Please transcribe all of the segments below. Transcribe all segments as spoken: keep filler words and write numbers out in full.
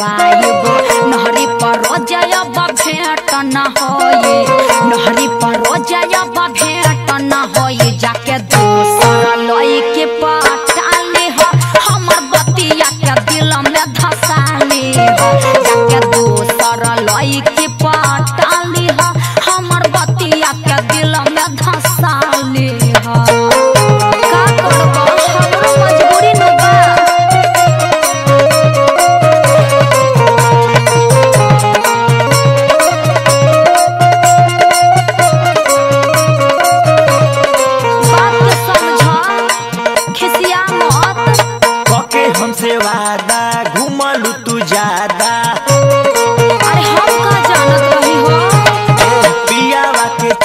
पाएबो नहरी पर रोजायब भेंट न होए नहरी पर रोजायब भेंट न होए जाके दोसरा लई के पटाले हो हमर बतिया के दिल में धसाले हो जाके दोसरा लई के पटाले हो हमर बतिया के दिल में धसाले हो।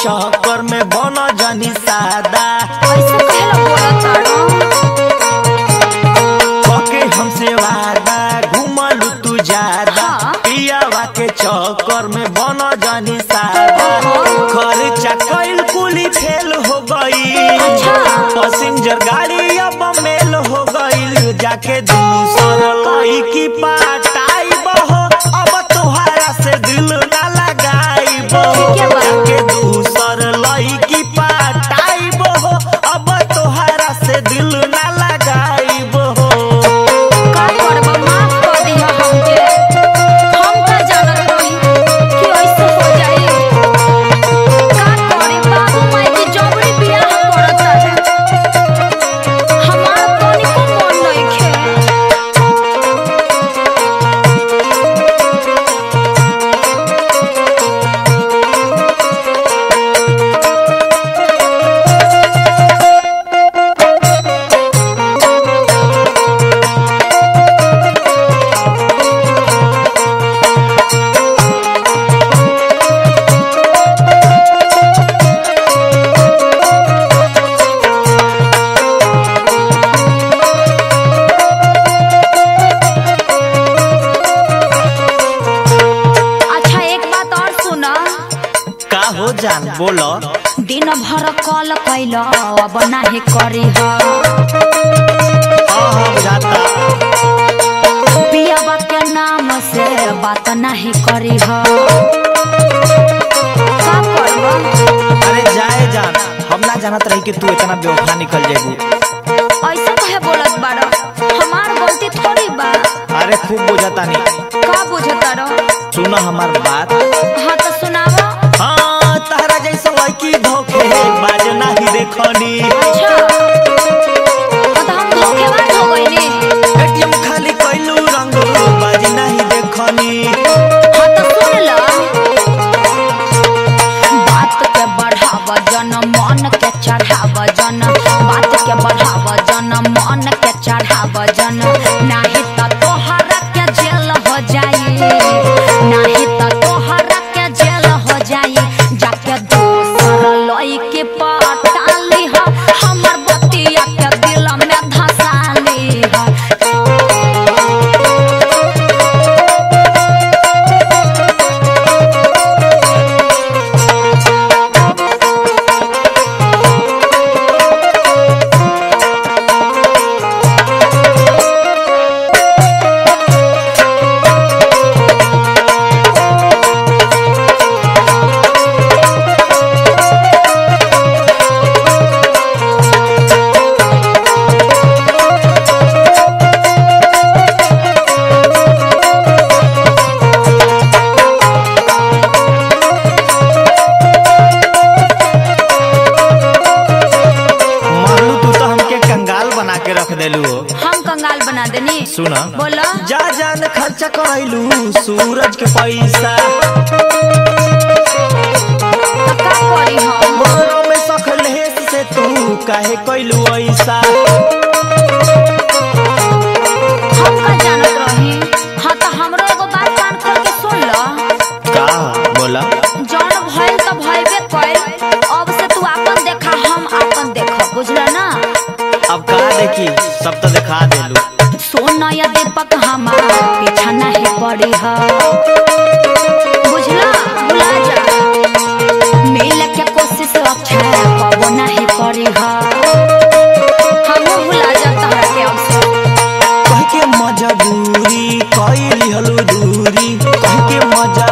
चक्कर में बना जानी सादा पके हमसे वादा घुमलू तू ज्यादा पियावा के चक्कर में बना जानी सादा खर्चा कैल कुली फेल हो गई पैसेंजर गाड़ी अब मेल हो गई जाके दूसर लई की पाटाई बहो अब तुहारा से दिल ना लगाई बहो जान बोलो दिन भर कॉल कैल अब नहीं करी हो पियावा के नाम से बात नहीं करी हो अरे जाए जान हम ना जानत रही कि तू इतना बेवफा निकल जाएगी ऐसा कहे बोलत बाड़ा हमार गलती थोड़ी बा। अरे खूब बुझता नहीं का बुझता रो सुना हमार बात। हाँ तो सुनावा। हाँ तहरा जैसा लड़की धोखे बाजना ही देखनी एटीएम खाली कैलू रंग बाजना ही देखनी। हाँ तो सुन ला बात के बढ़ावा जन मन के चढ़ावा जन बात के बढ़ावा जन मन के चढ़ावा जन नहीं तो तोहरा के जेल हो जाए नहीं तो तोहरा के जेल हो जाए जाके दोसर लई के पटाली हो हमर बतिया के दिल में धसाली हो। हम कंगाल बना देनी सुना बोला जा जान खर्चा कइलू सूरज के पैसा का करी हम में सखलेस से तू काहे कइलू ऐसा हम का जानत रही। हाँ तो हमरो एगो बात कान खोल के सुन ल का बोला जौन भइल त भइबे कइल अब से तू आपन देखा हम आपन देखा बुझला ना अब का देखी सब तो दिखा देलू सोना या दीपक हमार पीछा नहीं पड़ी हो बुझला बुला जा मिल के कोशिश अच्छा पाबो नहीं करी हो हम भुला जा तहरा के अब से कह के मजबूरी कइली हलू दूरी के मजा